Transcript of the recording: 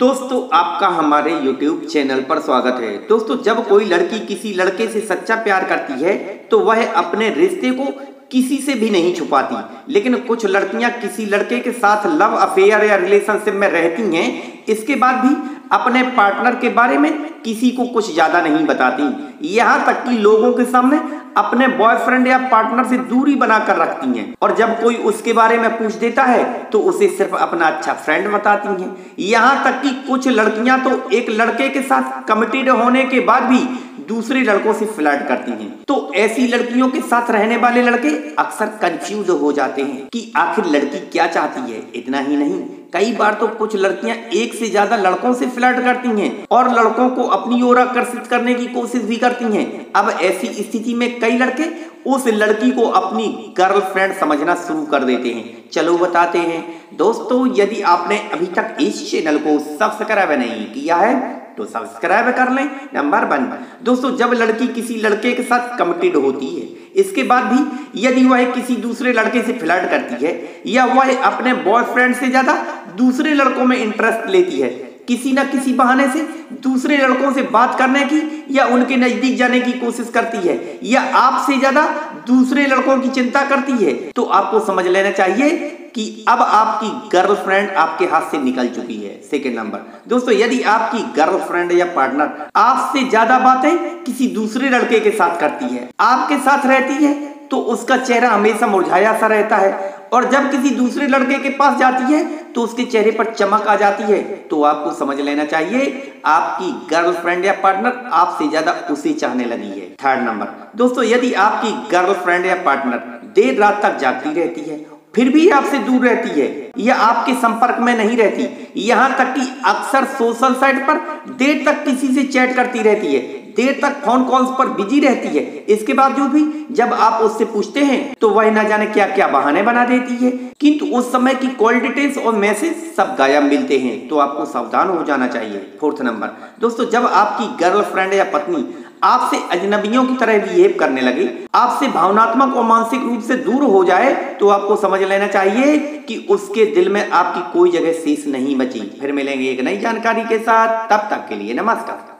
दोस्तों आपका हमारे YouTube चैनल पर स्वागत है। दोस्तों जब कोई लड़की किसी लड़के से सच्चा प्यार करती है तो वह अपने रिश्ते को किसी से भी नहीं छुपाती, लेकिन कुछ लड़कियां किसी लड़के के साथ लव अफेयर या रिलेशनशिप में रहती हैं, इसके बाद भी अपने पार्टनर के बारे में किसी को कुछ ज़्यादा नहीं बताती। यहाँ तक कि लोगों के सामने अपने बॉयफ्रेंड या पार्टनर से दूरी बनाकर रखती हैं और जब कोई उसके बारे में पूछ देता है तो उसे सिर्फ अपना अच्छा फ्रेंड बताती हैं। यहाँ तक कि कुछ लड़कियां तो एक लड़के के साथ कमिटेड होने के बाद भी दूसरे लड़कों से फ्लर्ट करती हैं। तो ऐसी लड़कियों के साथ रहने वाले लड़के अक्सर कंफ्यूज हो जाते हैं कि आखिर लड़की क्या चाहती है। इतना ही नहीं, कई बार तो कुछ लड़कियां एक से ज्यादा लड़कों से फ्लर्ट करती हैं और लड़कों को अपनी ओर आकर्षित करने की कोशिश भी करती हैं। अब ऐसी स्थिति में कई लड़के उस लड़की को अपनी गर्लफ्रेंड समझना शुरू कर देते हैं। चलो बताते हैं दोस्तों, यदि आपने अभी तक इस चैनल को सब्सक्राइब नहीं किया है तो सब्सक्राइब कर लें। नंबर 1, दोस्तों जब लड़की किसी लड़के के साथ कमिटेड होती है, इसके बाद भी यदि वह किसी दूसरे लड़के से फ्लर्ट करती है या वह अपने बॉयफ्रेंड से ज्यादा दूसरे लड़कों में इंटरेस्ट लेती है, किसी न किसी बहाने से दूसरे लड़कों से बात करने की या उनके नजदीक जाने की कोशिश करती है या आपसे ज्यादा दूसरे लड़कों की चिंता करती है, तो आपको समझ लेना चाहिए कि अब आपकी गर्लफ्रेंड आपके हाथ से निकल चुकी है। सेकंड नंबर, दोस्तों यदि आपकी गर्लफ्रेंड या पार्टनर आपसे ज्यादा बातें किसी दूसरे लड़के के साथ करती है, आपके साथ रहती है, तो उसका चेहरा हमेशा मुरझाया सा रहता है और जब किसी दूसरे लड़के के पास जाती है तो उसके चेहरे पर चमक आ जाती है, तो आपको समझ लेना चाहिए आपकी गर्लफ्रेंड या पार्टनर आपसे ज्यादा उसे चाहने लगी है। थर्ड नंबर, दोस्तों यदि आपकी गर्लफ्रेंड या पार्टनर देर रात तक जागती रहती है, फिर भी आपसे दूर रहती है या आपके संपर्क में नहीं रहती, यहाँ तक कि अक्सर सोशल साइट पर देर तक किसी से चैट करती रहती है, देर तक फोन कॉल्स पर बिजी रहती है, इसके बावजूद भी जब आप उससे पूछते हैं तो वह ना जाने क्या क्या बहाने बना देती है, किंतु उस समय की कॉल डिटेल्स और मैसेज सब गायब मिलते हैं, तो आपको सावधान हो जाना चाहिए। फोर्थ नंबर, दोस्तों जब आपकी गर्लफ्रेंड या पत्नी आपसे अजनबियों की तरह बिहेव करने लगे, आपसे भावनात्मक और मानसिक रूप से दूर हो जाए, तो आपको समझ लेना चाहिए कि उसके दिल में आपकी कोई जगह शेष नहीं बची। फिर मिलेंगे एक नई जानकारी के साथ, तब तक के लिए नमस्कार।